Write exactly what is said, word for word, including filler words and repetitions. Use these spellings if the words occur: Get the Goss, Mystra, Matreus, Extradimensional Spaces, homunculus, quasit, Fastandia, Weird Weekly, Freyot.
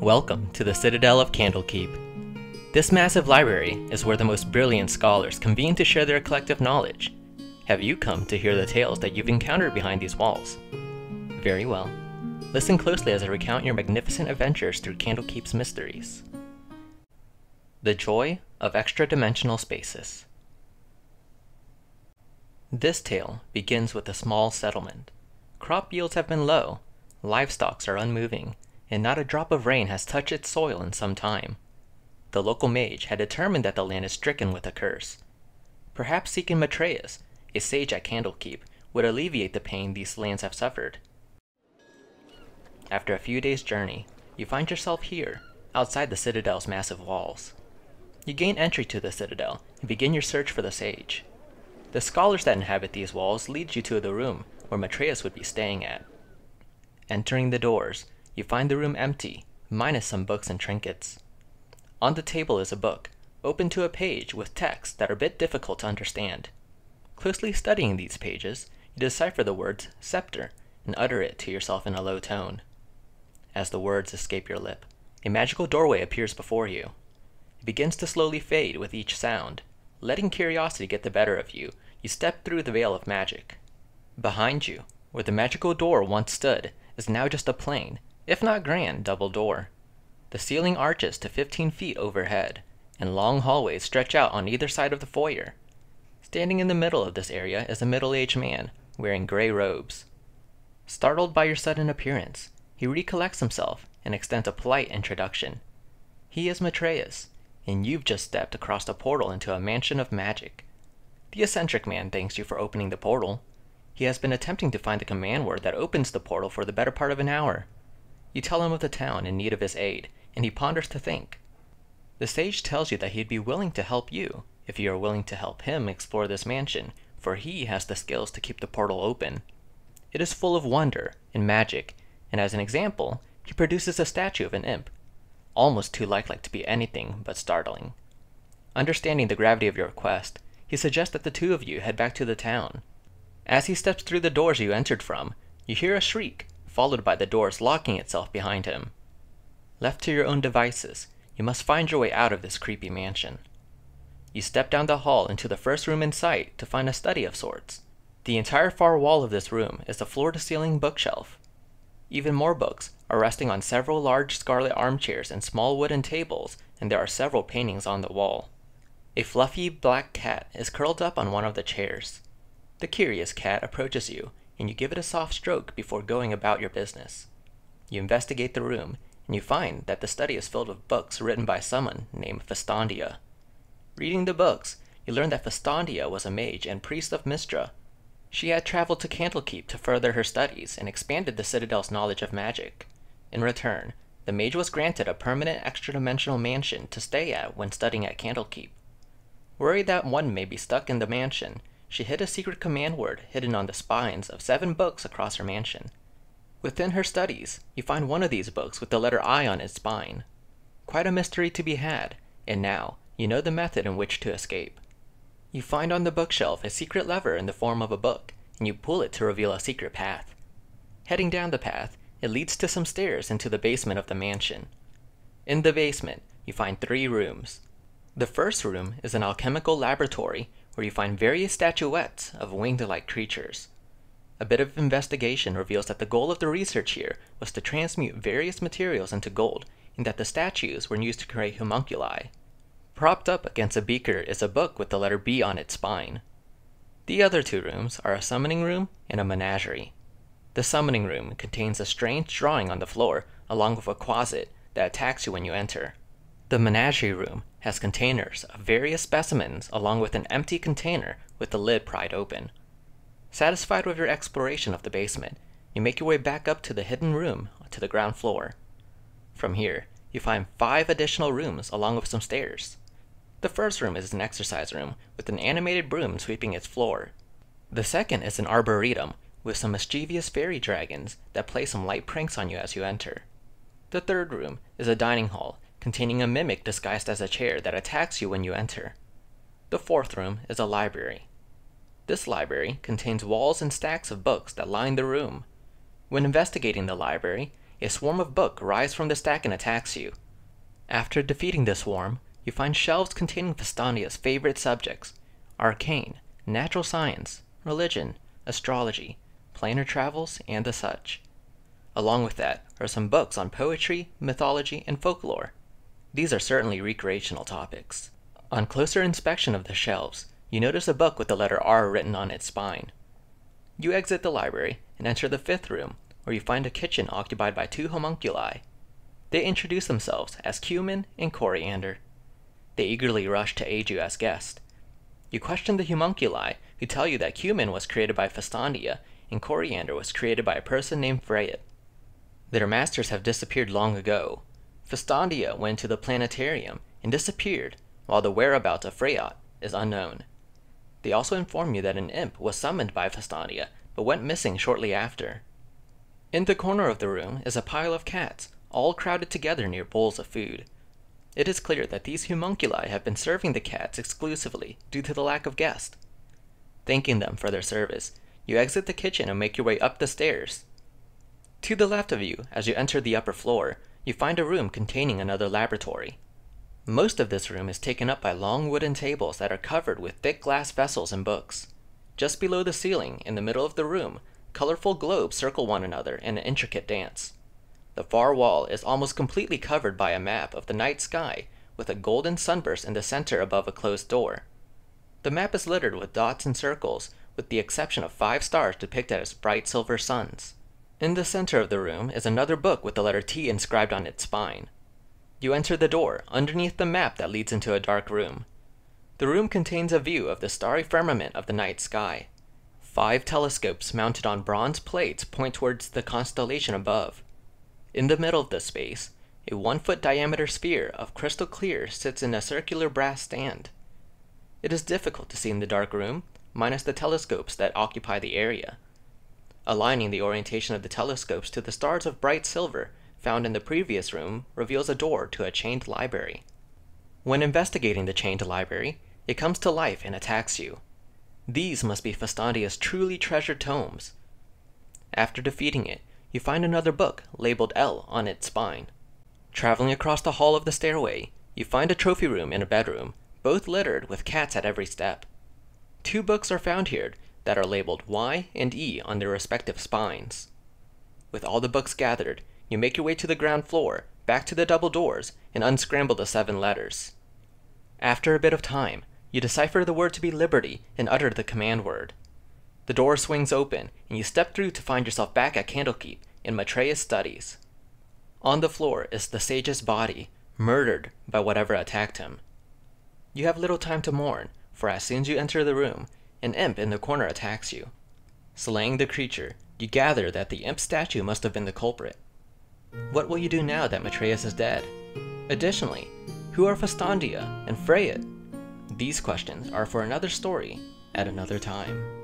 Welcome to the Citadel of Candlekeep. This massive library is where the most brilliant scholars convene to share their collective knowledge. Have you come to hear the tales that you've encountered behind these walls? Very well. Listen closely as I recount your magnificent adventures through Candlekeep's mysteries. The Joy of Extra-Dimensional Spaces. This tale begins with a small settlement. Crop yields have been low, livestock are unmoving, and not a drop of rain has touched its soil in some time. The local mage had determined that the land is stricken with a curse. Perhaps seeking Matreus, a sage at Candlekeep, would alleviate the pain these lands have suffered. After a few days' journey, you find yourself here, outside the Citadel's massive walls. You gain entry to the Citadel and begin your search for the sage. The scholars that inhabit these walls lead you to the room where Matreus would be staying at. Entering the doors, you find the room empty, minus some books and trinkets. On the table is a book, open to a page with texts that are a bit difficult to understand. Closely studying these pages, you decipher the words scepter and utter it to yourself in a low tone. As the words escape your lip, a magical doorway appears before you. It begins to slowly fade with each sound. Letting curiosity get the better of you, you step through the veil of magic. Behind you, where the magical door once stood, is now just a plain, if not grand, double door. The ceiling arches to fifteen feet overhead, and long hallways stretch out on either side of the foyer. Standing in the middle of this area is a middle-aged man, wearing gray robes. Startled by your sudden appearance, he recollects himself and extends a polite introduction. He is Matreus, and you've just stepped across a portal into a mansion of magic. The eccentric man thanks you for opening the portal. He has been attempting to find the command word that opens the portal for the better part of an hour. You tell him of the town in need of his aid, and he ponders to think. The sage tells you that he'd be willing to help you, if you are willing to help him explore this mansion, for he has the skills to keep the portal open. It is full of wonder and magic, and as an example, he produces a statue of an imp, almost too lifelike to be anything but startling. Understanding the gravity of your request, he suggests that the two of you head back to the town. As he steps through the doors you entered from, you hear a shriek, followed by the doors locking itself behind him. Left to your own devices, you must find your way out of this creepy mansion. You step down the hall into the first room in sight to find a study of sorts. The entire far wall of this room is a floor-to-ceiling bookshelf. Even more books are resting on several large scarlet armchairs and small wooden tables, and there are several paintings on the wall. A fluffy black cat is curled up on one of the chairs. The curious cat approaches you, and you give it a soft stroke before going about your business. You investigate the room, and you find that the study is filled with books written by someone named Fastandia. Reading the books, you learn that Fastandia was a mage and priest of Mystra. She had traveled to Candlekeep to further her studies and expanded the Citadel's knowledge of magic. In return, the mage was granted a permanent extra-dimensional mansion to stay at when studying at Candlekeep. Worried that one may be stuck in the mansion, she hid a secret command word hidden on the spines of seven books across her mansion. Within her studies, you find one of these books with the letter I on its spine. Quite a mystery to be had, and now you know the method in which to escape. You find on the bookshelf a secret lever in the form of a book, and you pull it to reveal a secret path. Heading down the path, it leads to some stairs into the basement of the mansion. In the basement, you find three rooms. The first room is an alchemical laboratory where you find various statuettes of winged-like creatures. A bit of investigation reveals that the goal of the research here was to transmute various materials into gold, and that the statues were used to create homunculi. Propped up against a beaker is a book with the letter B on its spine. The other two rooms are a summoning room and a menagerie. The summoning room contains a strange drawing on the floor, along with a quasit that attacks you when you enter. The menagerie room has containers of various specimens, along with an empty container with the lid pried open. Satisfied with your exploration of the basement, you make your way back up to the hidden room to the ground floor. From here, you find five additional rooms along with some stairs. The first room is an exercise room with an animated broom sweeping its floor. The second is an arboretum with some mischievous fairy dragons that play some light pranks on you as you enter. The third room is a dining hall containing a mimic disguised as a chair that attacks you when you enter. The fourth room is a library. This library contains walls and stacks of books that line the room. When investigating the library, a swarm of buck rise from the stack and attacks you. After defeating the swarm, you find shelves containing Fastandia's favorite subjects: arcane, natural science, religion, astrology, planar travels, and the such. Along with that are some books on poetry, mythology, and folklore. These are certainly recreational topics. On closer inspection of the shelves, you notice a book with the letter R written on its spine. You exit the library and enter the fifth room, where you find a kitchen occupied by two homunculi. They introduce themselves as Cumin and Coriander. They eagerly rush to aid you as guests. You question the homunculi, who tell you that Cumin was created by Fastandia and Coriander was created by a person named Freyot. Their masters have disappeared long ago. Fastandia went to the planetarium and disappeared, while the whereabouts of Freyot is unknown. They also inform you that an imp was summoned by Fastandia, but went missing shortly after. In the corner of the room is a pile of cats, all crowded together near bowls of food. It is clear that these homunculi have been serving the cats exclusively due to the lack of guests. Thanking them for their service, you exit the kitchen and make your way up the stairs. To the left of you, as you enter the upper floor, you find a room containing another laboratory. Most of this room is taken up by long wooden tables that are covered with thick glass vessels and books. Just below the ceiling, in the middle of the room, colorful globes circle one another in an intricate dance. The far wall is almost completely covered by a map of the night sky, with a golden sunburst in the center above a closed door. The map is littered with dots and circles, with the exception of five stars depicted as bright silver suns. In the center of the room is another book with the letter T inscribed on its spine. You enter the door, underneath the map that leads into a dark room. The room contains a view of the starry firmament of the night sky. Five telescopes mounted on bronze plates point towards the constellation above. In the middle of the space, a one-foot diameter sphere of crystal clear sits in a circular brass stand. It is difficult to see in the dark room, minus the telescopes that occupy the area. Aligning the orientation of the telescopes to the stars of bright silver found in the previous room reveals a door to a chained library. When investigating the chained library, it comes to life and attacks you. These must be Fastandia's truly treasured tomes. After defeating it, you find another book labeled L on its spine. Traveling across the hall of the stairway, you find a trophy room and a bedroom, both littered with cats at every step. Two books are found here that are labeled Y and E on their respective spines. With all the books gathered, you make your way to the ground floor, back to the double doors, and unscramble the seven letters. After a bit of time, you decipher the word to be liberty and utter the command word. The door swings open, and you step through to find yourself back at Candlekeep in Matreus' studies. On the floor is the sage's body, murdered by whatever attacked him. You have little time to mourn, for as soon as you enter the room, an imp in the corner attacks you. Slaying the creature, you gather that the imp statue must have been the culprit. What will you do now that Matreus is dead? Additionally, who are Fastandia and Freyot? These questions are for another story at another time.